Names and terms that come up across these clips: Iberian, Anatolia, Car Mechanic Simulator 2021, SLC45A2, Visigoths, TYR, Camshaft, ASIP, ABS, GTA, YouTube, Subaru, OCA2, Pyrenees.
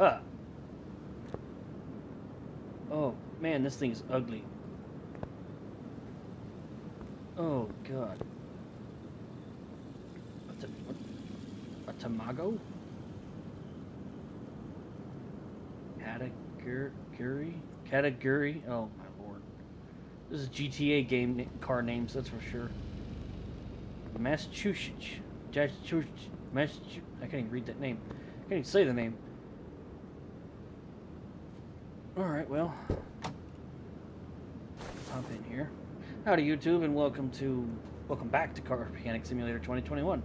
up. Oh, man, this thing's ugly. Oh, God. A tamago? Category? Oh, my lord. This is GTA game car names, that's for sure. Massachusetts. I can't even read that name. I can't even say the name. Alright, well. Hop in here. Howdy, YouTube, and welcome back to Car Mechanic Simulator 2021.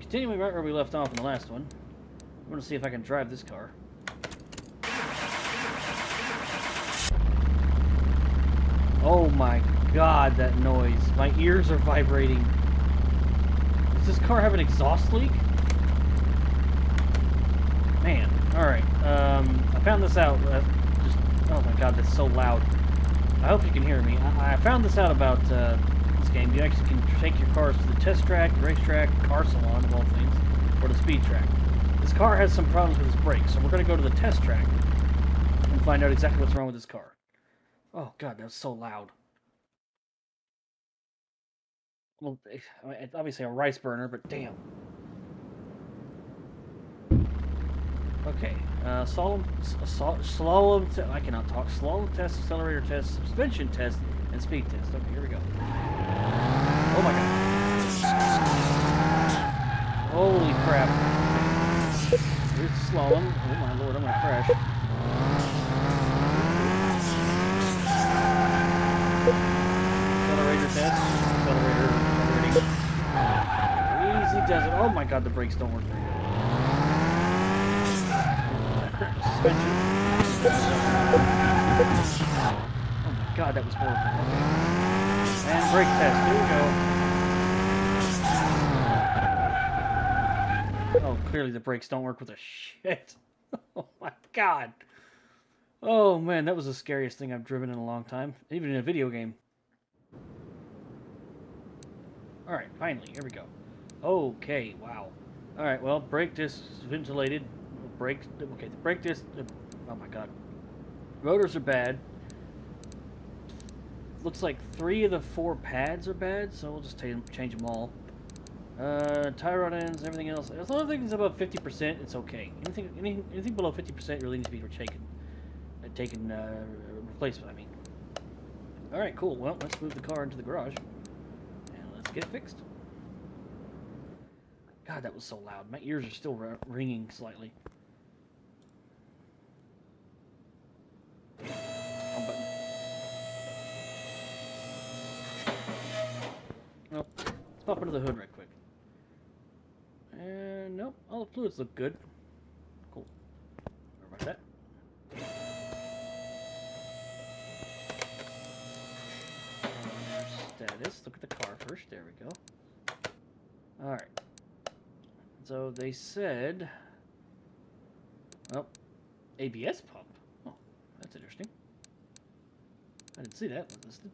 Continuing right where we left off in the last one. I'm gonna see if I can drive this car. Oh my god, that noise. My ears are vibrating. Does this car have an exhaust leak? Man, alright. I found this out. Oh my god, that's so loud. I hope you can hear me. I found this out about this game. You actually can take your cars to the test track, the racetrack, car salon, of all things, or the speed track. This car has some problems with its brakes, so we're going to go to the test track and find out exactly what's wrong with this car. Oh god, that was so loud. Well, it's obviously a rice burner, but damn. Okay, slow test, accelerator test, suspension test, and speed test. Okay, here we go. Oh my god. Holy crap. Here's the slalom. Oh my lord, I'm gonna crash. Accelerator test, accelerator. Easy does it. Oh my god, the brakes don't work. Suspension. Oh my god, that was horrible. Okay. And brake test, here we go. Oh, clearly the brakes don't work with a shit. Oh my god. Oh man, that was the scariest thing I've driven in a long time. Even in a video game. Alright, finally, here we go. Okay, wow. Alright, well, brake disc ventilated. Brake, okay, the brake disc, oh my god. Rotors are bad. Looks like 3 of the 4 pads are bad, so we'll just change them all. Tie rod ends, everything else. As long as it's above 50%, it's okay. Anything below 50% really needs to be replacement, I mean. Alright, cool. Well, let's move the car into the garage. And let's get it fixed. God, that was so loud. My ears are still ringing slightly. Nope. Let's pop into the hood right quick. And nope, all the fluids look good. Cool. Sorry about that. Status. Look at the car first. There we go. All right. So they said, well, ABS pump. Oh, that's interesting. I didn't see that listed.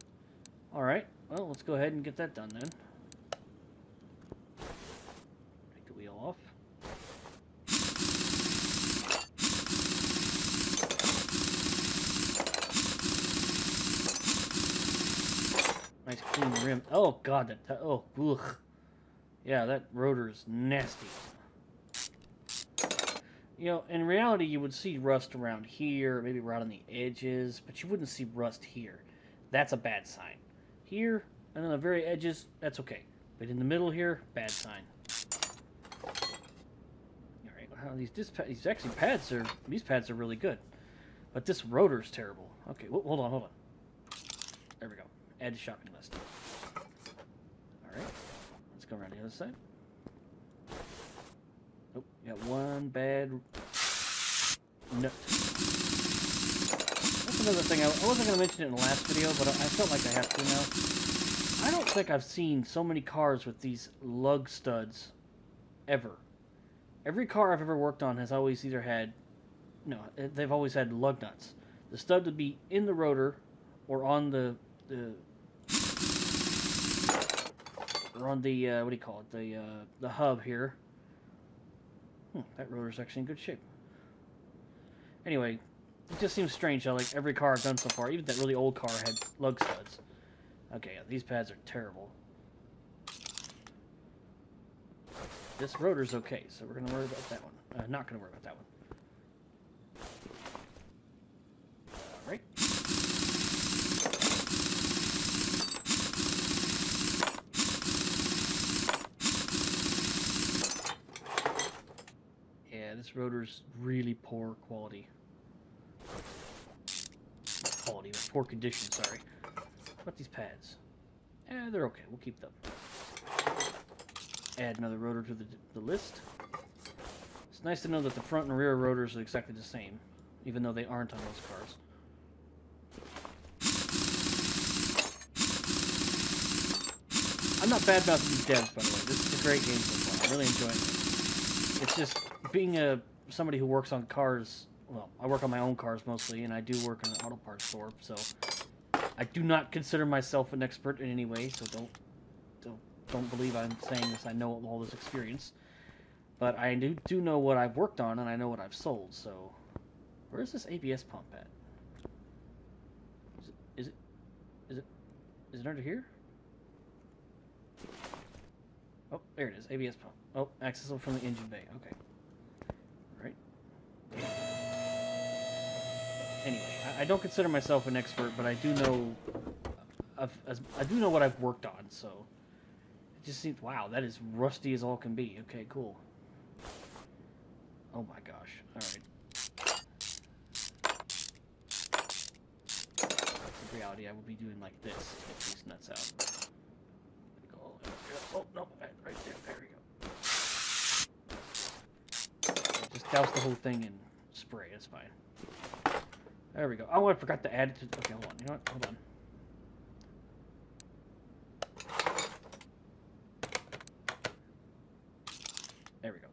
All right, well, let's go ahead and get that done then. Take the wheel off. Nice clean rim. Oh god, that. Oh, ugh. Yeah, that rotor is nasty. You know, in reality, you would see rust around here, maybe right on the edges, but you wouldn't see rust here. That's a bad sign. Here, and on the very edges, that's okay. But in the middle here, bad sign. All right, well, these pads are really good, but this rotor's terrible. Okay, well, hold on. There we go. Add to shopping list. All right. Go around the other side. Oh, you got one bad nut. That's another thing. I wasn't going to mention it in the last video, but I felt like I have to now. I don't think I've seen so many cars with these lug studs ever. Every car I've ever worked on has always either had... No, they've always had lug nuts. The stud would be in the rotor or on the what do you call it, the hub here. That rotor's actually in good shape. Anyway, it just seems strange how like every car I've done so far, even that really old car had lug studs. Okay, yeah, these pads are terrible. This rotor's okay, so we're gonna worry about that one. Not gonna worry about that one. Alright. Yeah, this rotor's really poor quality. Not quality, but poor condition, sorry. What about these pads? Eh, they're okay. We'll keep them. Add another rotor to the list. It's nice to know that the front and rear rotors are exactly the same, even though they aren't on those cars. I'm not bad about these devs, by the way. This is a great game so far. I'm really enjoying it. It's just being somebody who works on cars. Well, I work on my own cars mostly, and I do work in an auto parts store, so I do not consider myself an expert in any way. So don't believe I'm saying this. I know all this experience, but I do know what I've worked on, and I know what I've sold. So, where is this ABS pump at? Is it under here? Oh, there it is. ABS pump. Oh, accessible from the engine bay. Okay. All right. Anyway, I don't consider myself an expert, but I do know. I do know what I've worked on, so it just seems. Wow, that is rusty as all can be. Okay, cool. Oh my gosh. All right. In reality, I will be doing like this to get these nuts out. Oh, no, right there. There we go. Just douse the whole thing in spray. That's fine. There we go. Oh, I forgot to add it to... Okay, hold on. You know what? Hold on. There we go.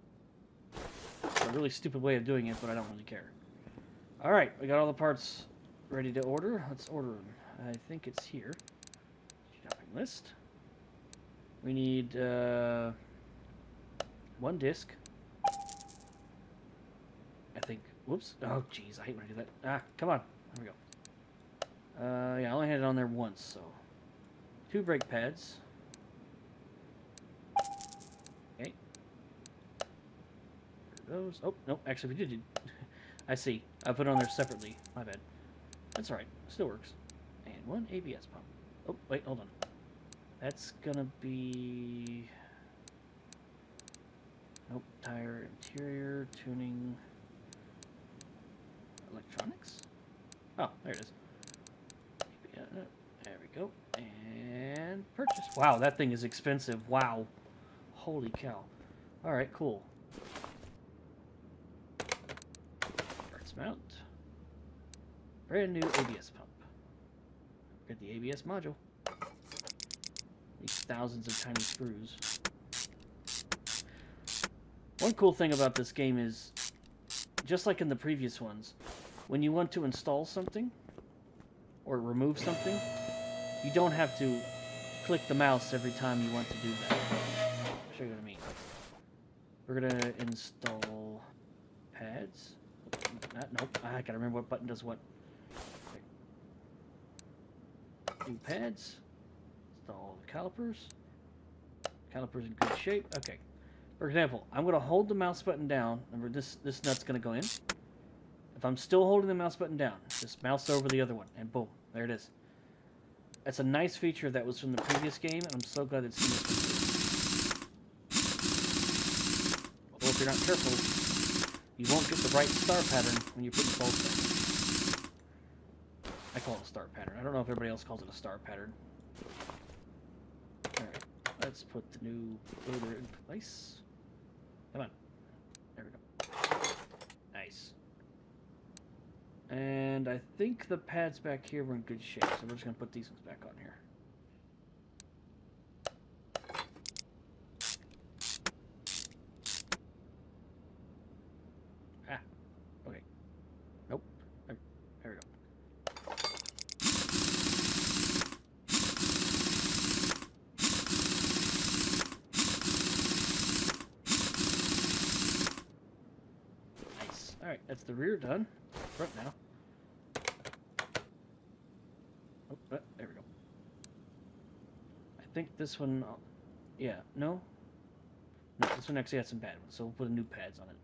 It's a really stupid way of doing it, but I don't really care. All right. We got all the parts ready to order. Let's order them. I think it's here. Shopping list. We need one disc, I think. Whoops. Oh, jeez. I hate when I do that. Ah, come on. There we go. Yeah, I only had it on there once, so. 2 brake pads. Okay. There goes. Oh, no. Actually, we did. I see. I put it on there separately. My bad. That's all right. Still works. And 1 ABS pump. Oh, wait. Hold on. That's gonna be... Nope, tire, interior, tuning, electronics? Oh, there it is. There we go. And purchase. Wow, that thing is expensive. Wow. Holy cow. Alright, cool. Parts mount. Brand new ABS pump. Get the ABS module. Thousands of tiny screws. One cool thing about this game is, just like in the previous ones, when you want to install something or remove something, you don't have to click the mouse every time you want to do that. I'll show you what I mean. We're gonna install pads. Nope, I gotta remember what button does what. New pads. All the calipers. Calipers in good shape. Okay. For example, I'm going to hold the mouse button down. Remember, this nut's going to go in. If I'm still holding the mouse button down, just mouse over the other one, and boom, there it is. That's a nice feature that was from the previous game, and I'm so glad it's in this one. Although if you're not careful, you won't get the right star pattern when you're putting bolts in. I call it a star pattern. I don't know if everybody else calls it a star pattern. Let's put the new rotor in place. Come on. There we go. Nice. And I think the pads back here were in good shape, so we're just going to put these ones back on here. Ah. Okay. Nope. There we go. That's the rear done. front now. Oh, there we go. I think this one, yeah, no? No, this one actually had some bad ones, so we'll put new pads on it.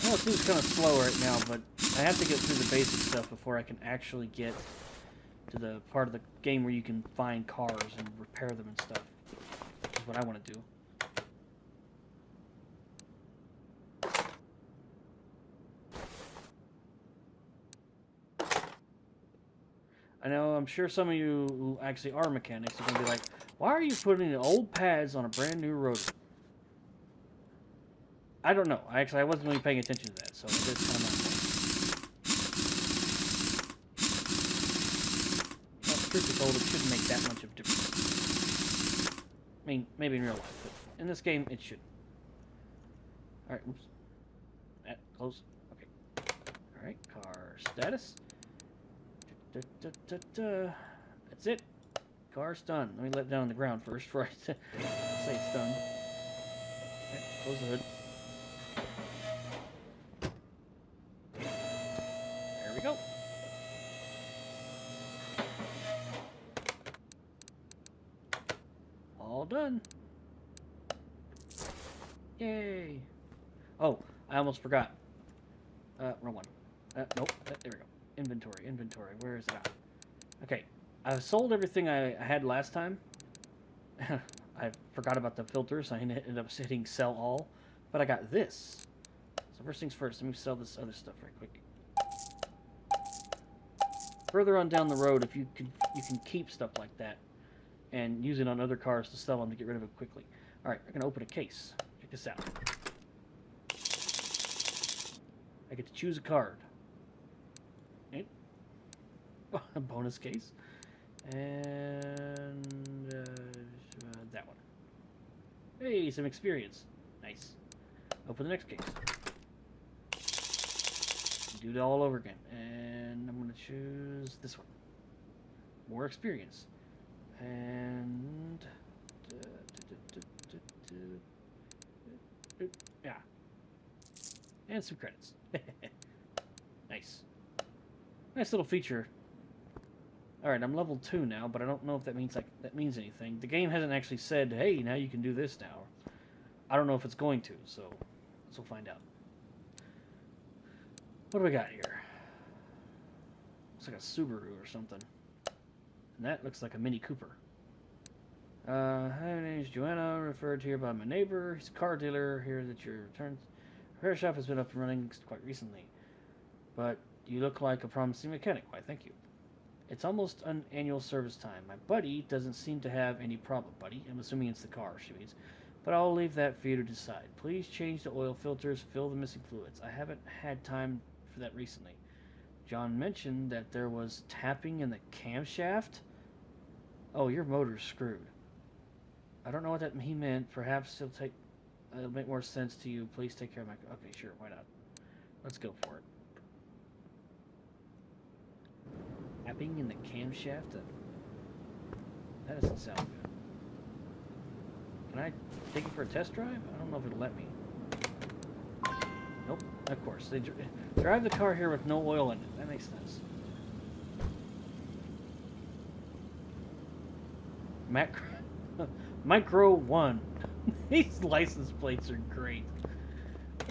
I know it seems kind of slow right now, but I have to get through the basic stuff before I can actually get to the part of the game where you can find cars and repair them and stuff, which is what I want to do. I know, I'm sure some of you who actually are mechanics are going to be like, why are you putting old pads on a brand new rotor? I don't know. I wasn't really paying attention to that, so it's kind of my fault. Well, truth be told, it shouldn't make that much of a difference. I mean, maybe in real life, but in this game, it shouldn't. Alright, oops. That, close. Okay. Alright, car status. Da, da, da, da. That's it. Car's done. Let me let it down on the ground first, right? Say it's done. Okay, close the hood. Go. All done. Yay. Oh, I almost forgot. Wrong one. Nope. There we go. Inventory, inventory. Where is it at? Okay. I sold everything I had last time. I forgot about the filters. I ended up hitting sell all. But I got this. So first things first. Let me sell this other stuff right quick. Further on down the road, if you can keep stuff like that and use it on other cars to sell them to get rid of it quickly. All right, we're gonna open a case. Check this out. I get to choose a card. Okay. A bonus case, and that one. Hey, some experience. Nice. Open the next case. Do it all over again, and I'm gonna choose this one. More experience, and yeah, and some credits. Nice, nice little feature. All right, I'm level 2 now, but I don't know if that means anything. The game hasn't actually said, "Hey, now you can do this now." I don't know if it's going to, so we'll find out. What do we got here? Looks like a Subaru or something. And that looks like a Mini Cooper. Hi, my name is Joanna, referred to here by my neighbor. He's a car dealer here that your repair shop has been up and running quite recently. But you look like a promising mechanic. Why, thank you. It's almost an annual service time. My buddy doesn't seem to have any problem, buddy. I'm assuming it's the car, she means. But I'll leave that for you to decide. Please change the oil filters, fill the missing fluids. I haven't had time for that recently. John mentioned that there was tapping in the camshaft. Oh, your motor's screwed. I don't know what that he meant. Perhaps it'll make more sense to you. Please take care of my. Okay, sure, why not? Let's go for it. Tapping in the camshaft. That doesn't sound good. Can I take it for a test drive? I don't know if it'll let me. Nope. Of course, they drive the car here with no oil in it. That makes sense. Micro 1. These license plates are great.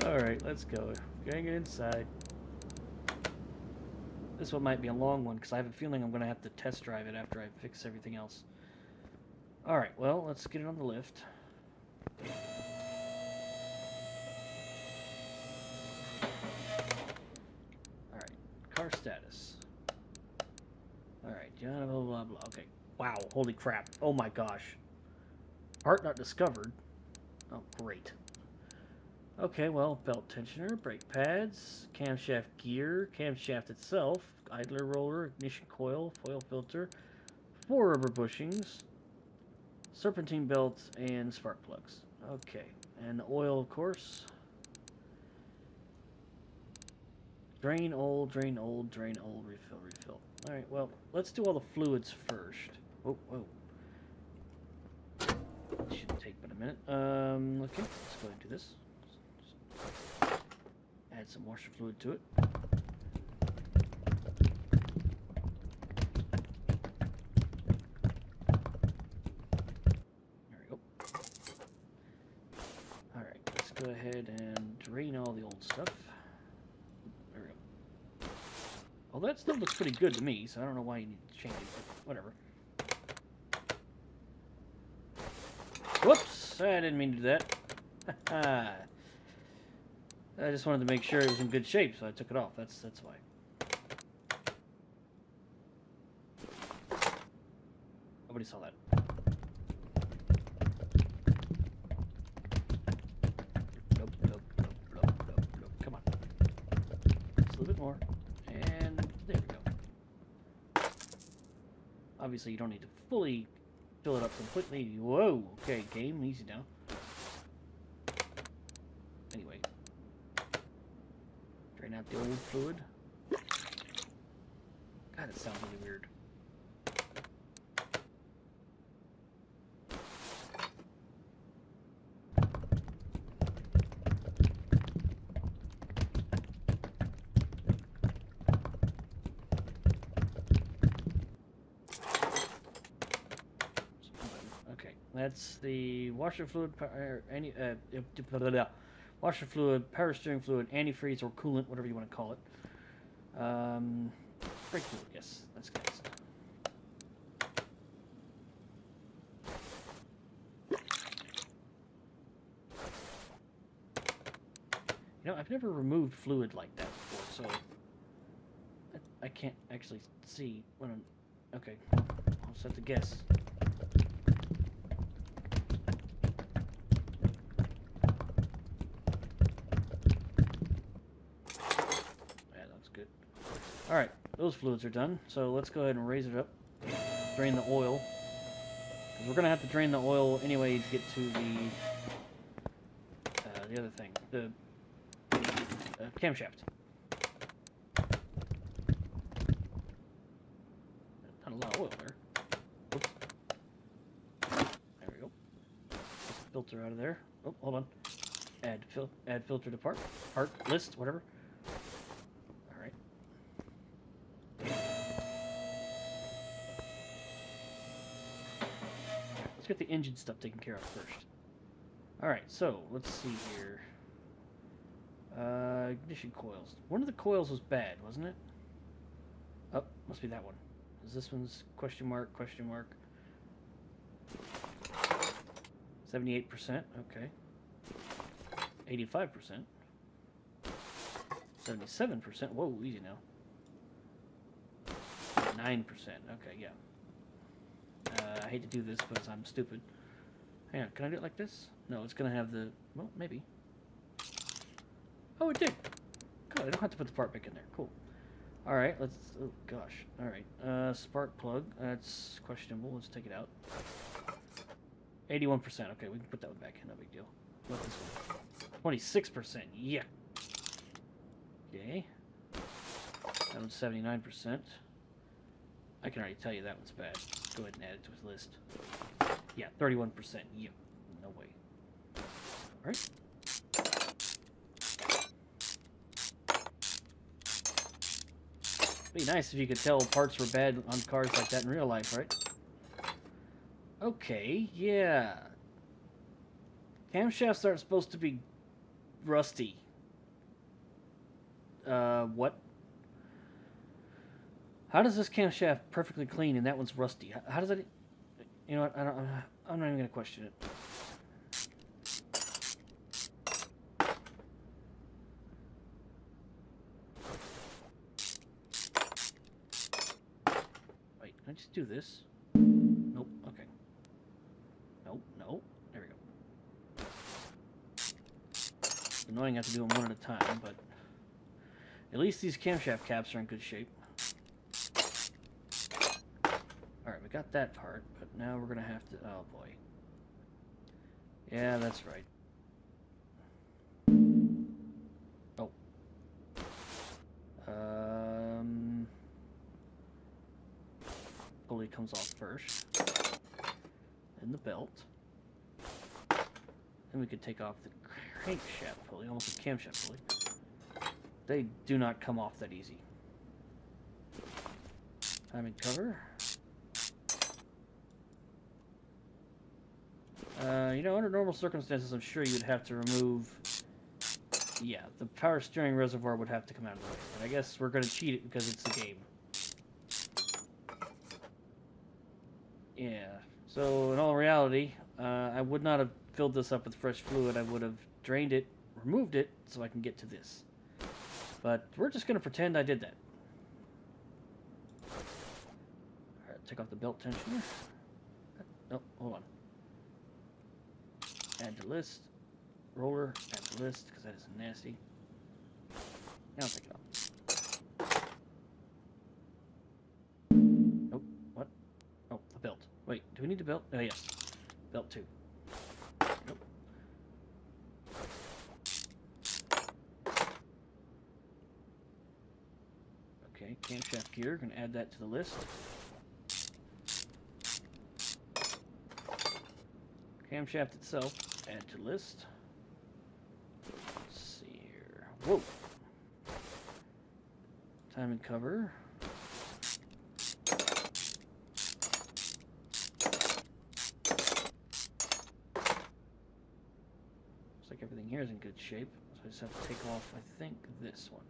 All right, let's go. Getting inside. This one might be a long one because I have a feeling I'm going to have to test drive it after I fix everything else. All right, well, let's get it on the lift. Car status. Alright, blah, blah, blah. Okay. Wow, holy crap. Oh my gosh. Part not discovered. Oh, great. Okay, well, belt tensioner, brake pads, camshaft gear, camshaft itself, idler roller, ignition coil, foil filter, 4 rubber bushings, serpentine belts, and spark plugs. Okay, and oil, of course. Drain old, drain old, drain old, refill, refill. Alright, well, let's do all the fluids first. Oh, whoa. This should take but a minute. Okay, let's go ahead and do this. Just add some washer fluid to it. There we go. Alright, let's go ahead and drain all the old stuff. There we go. Although that still looks pretty good to me, so I don't know why you need to change it, but whatever. Whoops! I didn't mean to do that. I just wanted to make sure it was in good shape, so I took it off. That's why. Nobody saw that. Nope, nope, nope, nope, nope, nope. Come on. Just a little bit more. And there we go. Obviously, you don't need to fully fill it up completely. Whoa, okay, game, easy now. Anyway. Drain out the old fluid. God, it sounds really weird. That's the washer fluid, washer fluid, power steering fluid, antifreeze or coolant, whatever you want to call it. Brake fluid, yes, that's good. You know, I've never removed fluid like that before, so I can't actually see when I'm. Okay, I'll just have to guess. Alright, those fluids are done, so let's go ahead and raise it up, drain the oil, because we're going to have to drain the oil anyway to get to the other thing, the camshaft. Not a lot of oil there. Oops. There we go. Filter out of there. Oh, hold on. Add filter to part, list, whatever. Let's get the engine stuff taken care of first. Alright, so let's see here. Ignition coils. One of the coils was bad, wasn't it? Oh, must be that one. Is this one's question mark, question mark? 78%, okay. 85%. 77%, whoa, easy now. 9%, okay, yeah. I hate to do this, but I'm stupid. Hang on, can I do it like this? No, it's going to have the... Well, maybe. Oh, it did! Good, I don't have to put the part back in there. Cool. Alright, let's... Oh, gosh. Alright. Spark plug. That's questionable. Let's take it out. 81%. Okay, we can put that one back in. No big deal. What about this one? 26%. Yeah! Okay. That one's 79%. I can already tell you that one's bad. Go ahead and add it to his list. Yeah, 31%. Yep. No way. Alright. It'd be nice if you could tell parts were bad on cars like that in real life, right? Okay, yeah. Camshafts aren't supposed to be rusty. What? How does this camshaft perfectly clean and that one's rusty? How does that... You know what? I'm not even going to question it. Wait, can I just do this? Nope. Okay. Nope. Nope. There we go. It's annoying I have to do them one at a time, but... At least these camshaft caps are in good shape. Got that part, but now we're gonna have to. Oh boy. Yeah, that's right. Oh. assembly comes off first, then the belt. Then we could take off the crankshaft pulley, almost a camshaft pulley. They do not come off that easy. Timing cover. You know, under normal circumstances, I'm sure you'd have to remove... Yeah, the power steering reservoir would have to come out of the way. But I guess we're going to cheat it because it's the game. Yeah, so in all reality, I would not have filled this up with fresh fluid. I would have drained it, removed it, so I can get to this. But we're just going to pretend I did that. Alright, take off the belt tensioner. Nope, hold on. Add to list. Roller, add to list, because that is nasty. Now take it off. Nope, what? Oh, the belt. Wait, do we need the belt? Oh, yes. Belt 2. Nope. Okay, camshaft gear, gonna add that to the list. Camshaft itself, add to list. Let's see here. Whoa! Time and cover. Looks like everything here is in good shape, so I just have to take off, I think, this one.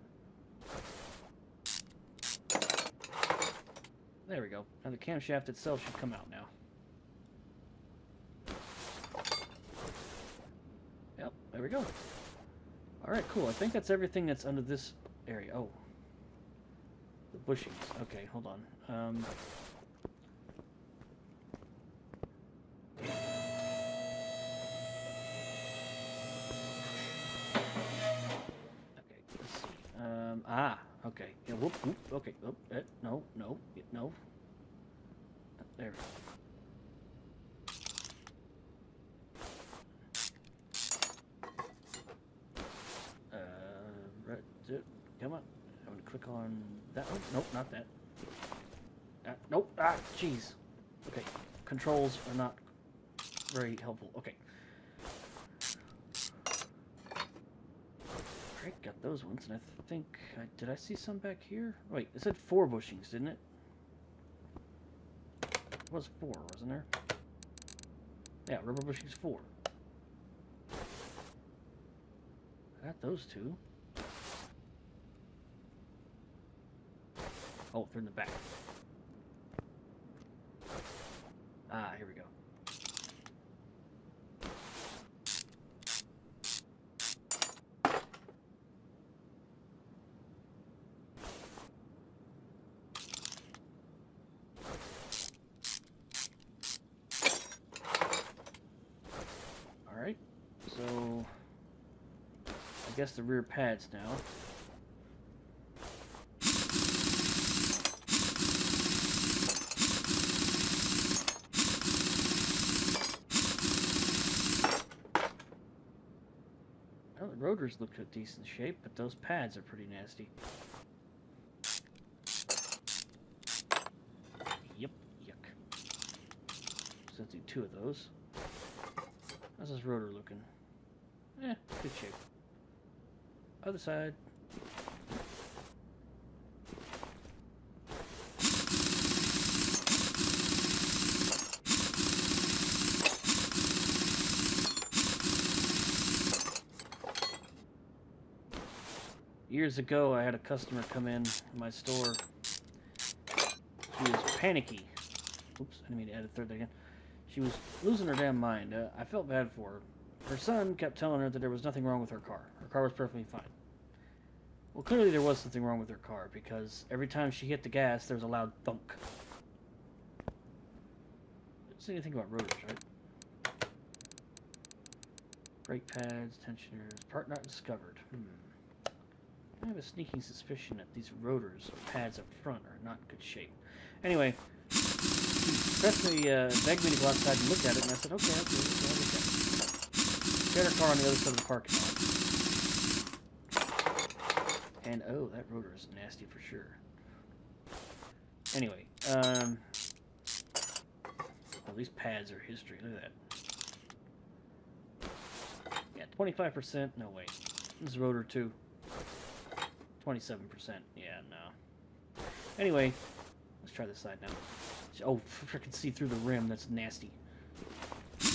There we go. Now the camshaft itself should come out now. There we go. Alright, cool. I think that's everything that's under this area. Oh. The bushings. Okay, hold on. Okay, let's see. Okay. Yeah, whoop. Okay. Oh, no. There we go. Come on. I'm going to click on that one. Nope, not that. Nope. Ah, jeez. Okay. Controls are not very helpful. Okay. Alright, got those ones. And I think... did I see some back here? Wait, it said 4 bushings, didn't it? It was 4, wasn't there? Yeah, rubber bushings 4. Got those 2. Oh, they're in the back. Ah, here we go. All right. So, I guess the rear pads now. Rotors look in decent shape, but those pads are pretty nasty. Yep, yuck. So let's do 2 of those. How's this rotor looking? Eh, good shape. Other side. Years ago, I had a customer come in my store. She was panicky. Oops, I didn't mean to add a third there again. She was losing her damn mind. I felt bad for her. Her son kept telling her that there was nothing wrong with her car. Her car was perfectly fine. Well, clearly there was something wrong with her car, because every time she hit the gas, there was a loud thunk. Didn't say anything about rotors, right? Brake pads, tensioners, part not discovered. I have a sneaking suspicion that these rotors or pads up front are not in good shape. Anyway, she pressed begged me to go outside and look at it, and I said, okay, I'll look at it. Got her car on the other side of the parking lot. And, oh, that rotor is nasty for sure. Anyway, Well, these pads are history. Look at that. Yeah, 25%. No, wait. This is rotor too. 27%. Yeah, no. Anyway, let's try this side now. Oh, I can see through the rim. That's nasty.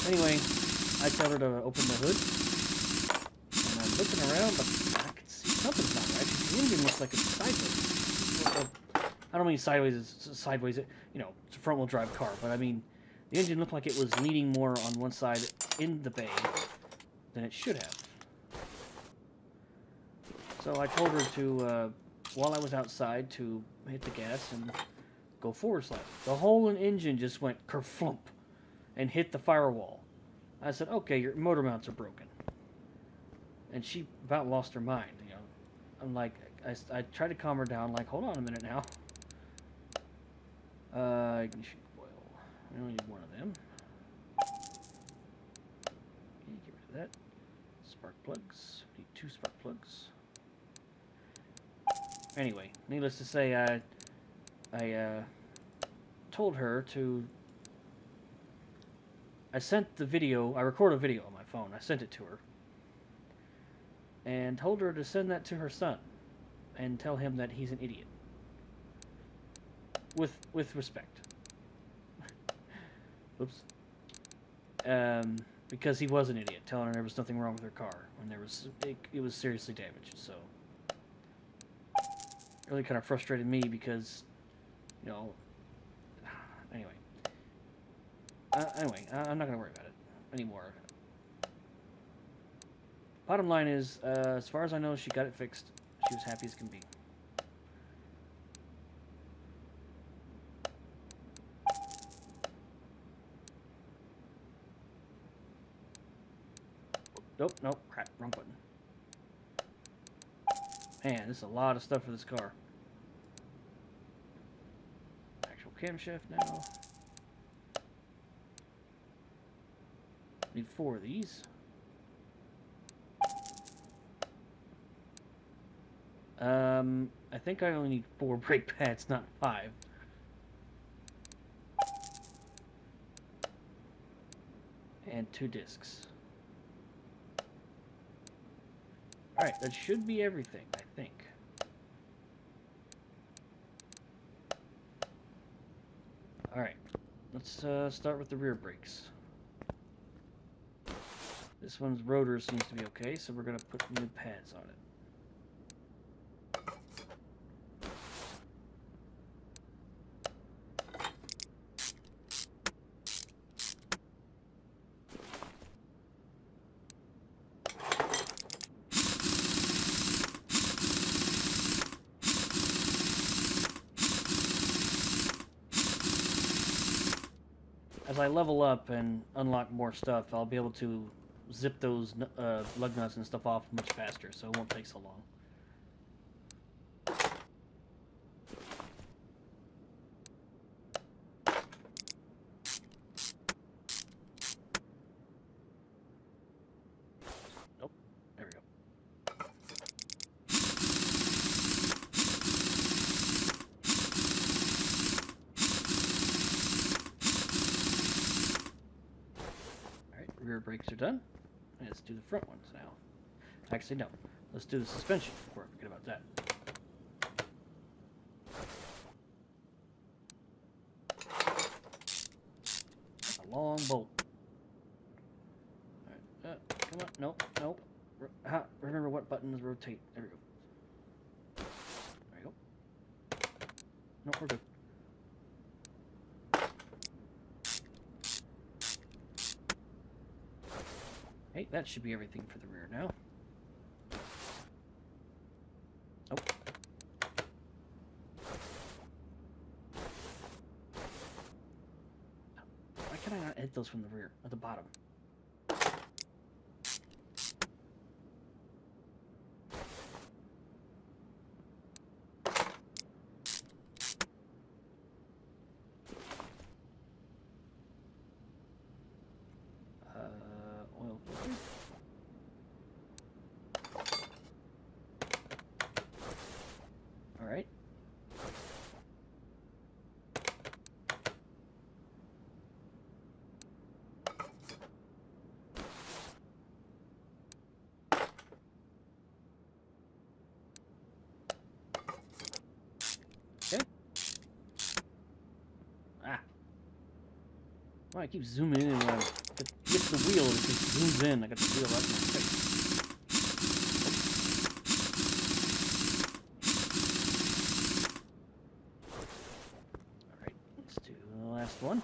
Anyway, I tell her to open the hood. And I'm looking around, but I can see something's not right. The engine looks like it's sideways. I don't mean sideways, it's sideways. You know, it's a front-wheel drive car, but I mean, the engine looked like it was leaning more on one side in the bay than it should have. So I told her to, while I was outside, to hit the gas and go forward slide. The whole engine just went kerflump and hit the firewall. I said, okay, your motor mounts are broken. And she about lost her mind, you know. I'm like, I tried to calm her down, like, hold on a minute now. Ignition coil. I only need one of them. Okay, get rid of that. Spark plugs. I need two spark plugs. Anyway, needless to say, I told her to... I sent the video, I recorded a video on my phone, I sent it to her, and told her to send that to her son, and tell him that he's an idiot. With respect. Oops. Because he was an idiot, telling her there was nothing wrong with her car, when there was, it was seriously damaged, so... It really kind of frustrated me because, you know, anyway. I'm not going to worry about it anymore. Bottom line is, as far as I know, she got it fixed. She was happy as can be. Nope, crap, wrong button. Man, this is a lot of stuff for this car. Actual camshaft now. Need four of these. I think I only need four brake pads, not five. And two discs. Alright, that should be everything, I think. Alright, let's start with the rear brakes. This one's rotor seems to be okay, so we're going to put new pads on it. As I level up and unlock more stuff, I'll be able to zip those lug nuts and stuff off much faster, so it won't take so long. Nope. There we go. Alright, rear brakes are done. Let's do the front ones now. Actually, no. Let's do the suspension before I forget about that. That's a long bolt. All right. Come on. Nope. Remember what buttons rotate. There we go. There you go. Nope, we're good. Hey, that should be everything for the rear now. Oh. Why can I not hit those from the rear, at the bottom? Why I keep zooming in when I get the wheel, it just zooms in. I got the wheel out of my face. Alright, let's do the last one.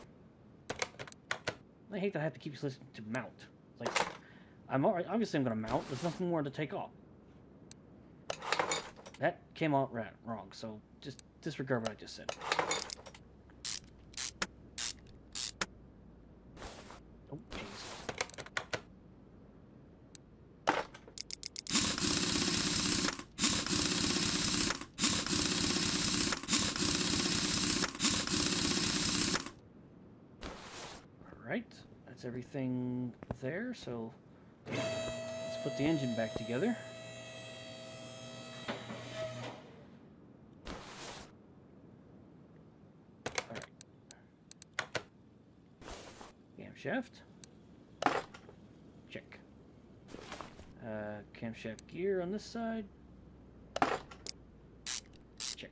I hate that I have to keep listening to mount. It's like, I'm alright, obviously I'm gonna mount, there's nothing more to take off. That came out wrong, so just disregard what I just said. Oh, jeez. Alright, that's everything there, so let's put the engine back together. Shaft. Check. Camshaft gear on this side. Check.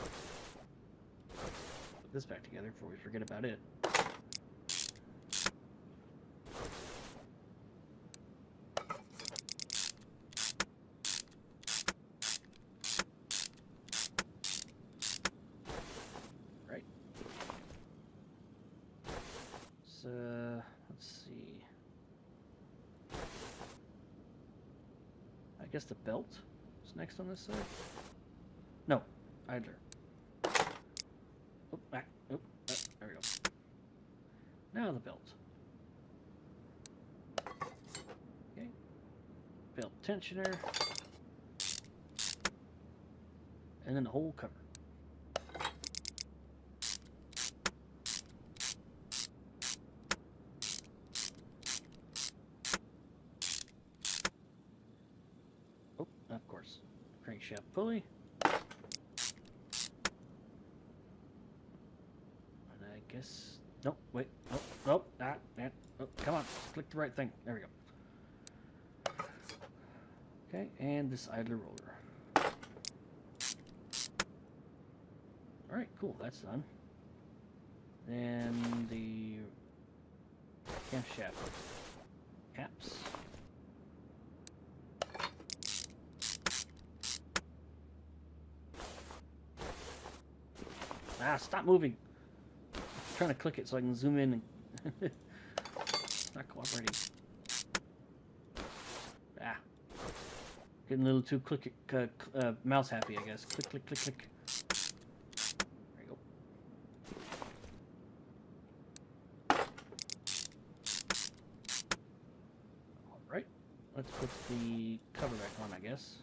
Put this back together before we forget about it. I guess the belt is next on this side. No, either. Oh, there we go. Now the belt. Okay. Belt tensioner. And then the whole cover. Crankshaft pulley. And I guess... Nope, wait. Nope, nope. Ah, man. Oh, come on. Click the right thing. There we go. Okay, and this idler roller. Alright, cool. That's done. Then the... camshaft caps. Ah, stop moving! I'm trying to click it so I can zoom in and... Not cooperating. Ah. Getting a little too click, mouse happy, I guess. Click, click, click, click. There you go. Alright. Let's put the cover back on, I guess.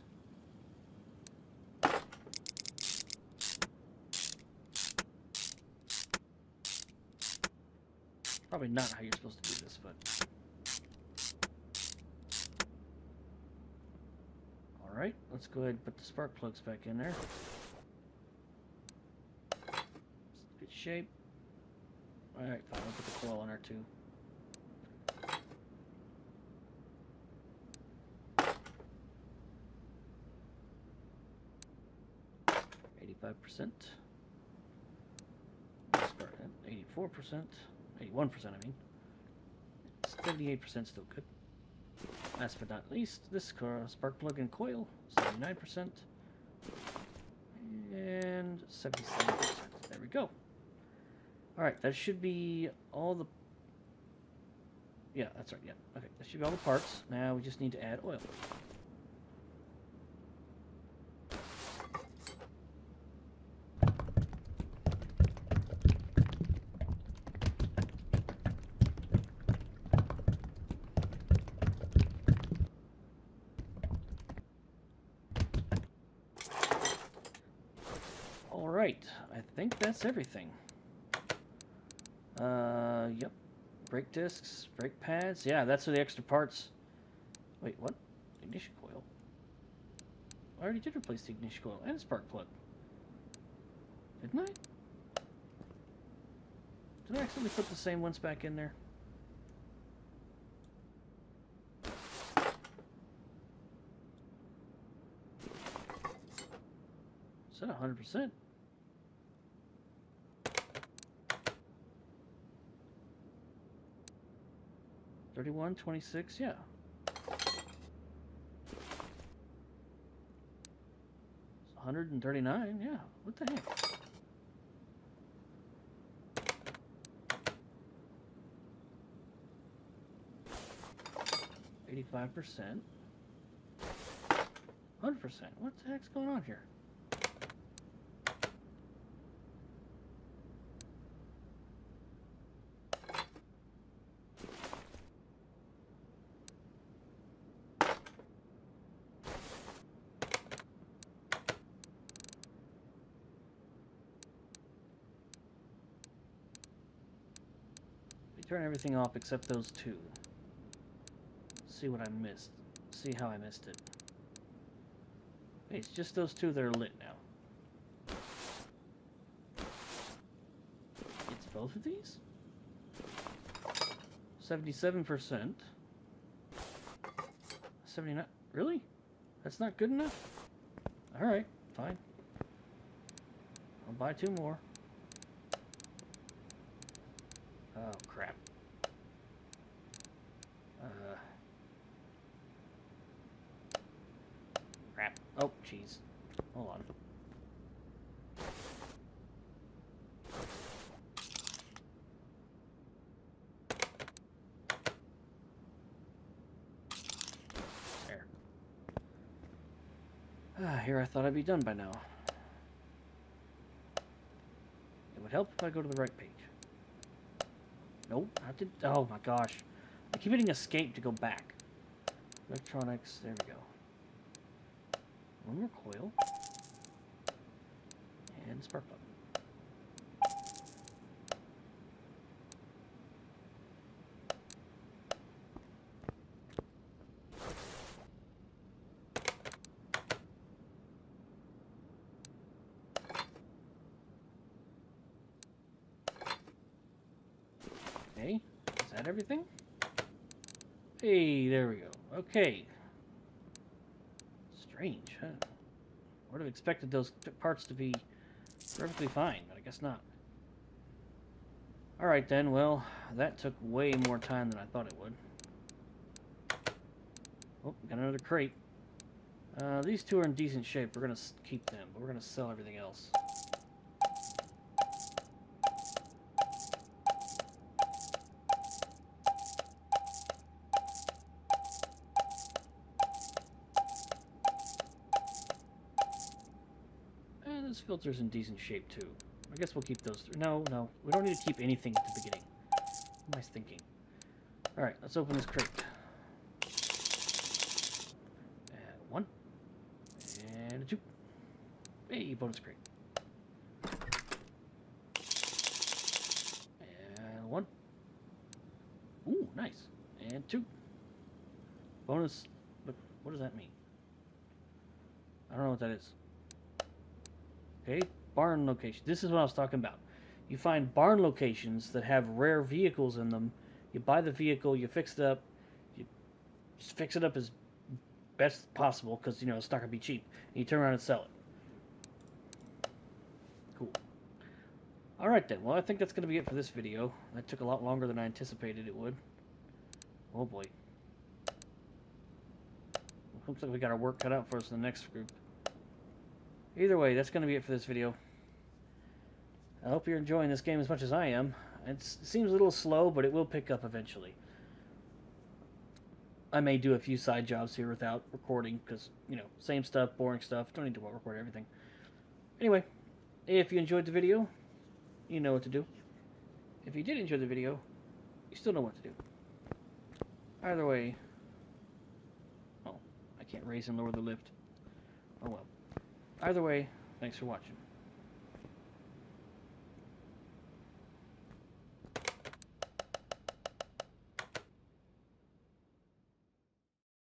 Probably not how you're supposed to do this, but... Alright, let's go ahead and put the spark plugs back in there. Good shape. Alright, fine, I'll put the coil on there too. Start at 84%. 81%, I mean. 78% still good. Last but not least, this car, spark plug and coil, 79%. And 77%. There we go. Alright, that should be all the... Yeah, that's right, yeah. Okay, that should be all the parts. Now we just need to add oil. I think that's everything. Yep. Brake discs, brake pads. Yeah, that's for the extra parts. Wait, what? Ignition coil. I already did replace the ignition coil and a spark plug. Didn't I? Did I accidentally put the same ones back in there? Is that 100%? 31, 26, yeah. It's 139, yeah. What the heck? Five 5%, 100%. What the heck's going on here? We turn everything off except those two. See what I missed. See how I missed it. Hey, it's just those two that are lit now. It's both of these? 77%. 79. Really? That's not good enough? Alright, fine. I'll buy two more. Oh, crap. Oh, jeez. Hold on. There. Ah, here I thought I'd be done by now. It would help if I go to the right page. Nope, I did. Oh my gosh. I keep hitting escape to go back. Electronics, there we go. One more coil and spark plug. Okay, is that everything? Hey, there we go. Okay. Strange, huh? I would have expected those parts to be perfectly fine, but I guess not. Alright then, well, that took way more time than I thought it would. Oh, got another crate. These two are in decent shape. We're going to keep them, but we're going to sell everything else. Filters in decent shape too. I guess we'll keep those. No, we don't need to keep anything at the beginning. What am I thinking? All right, let's open this crate. And one, and a two. Hey, bonus crate. And one. Ooh, nice. And two. Bonus. But what does that mean? I don't know what that is. Okay, barn location. This is what I was talking about. You find barn locations that have rare vehicles in them. You buy the vehicle, you fix it up. You fix it up as best possible because, you know, it's not going to be cheap. And you turn around and sell it. Cool. All right, then. Well, I think that's going to be it for this video. That took a lot longer than I anticipated it would. Oh, boy. Looks like we got our work cut out for us in the next group. Either way, that's going to be it for this video. I hope you're enjoying this game as much as I am. It seems a little slow, but it will pick up eventually. I may do a few side jobs here without recording, because, you know, same stuff, boring stuff. Don't need to record everything. Anyway, if you enjoyed the video, you know what to do. If you did enjoy the video, you still know what to do. Either way... Oh, I can't raise and lower the lift. Oh well. Either way, thanks for watching.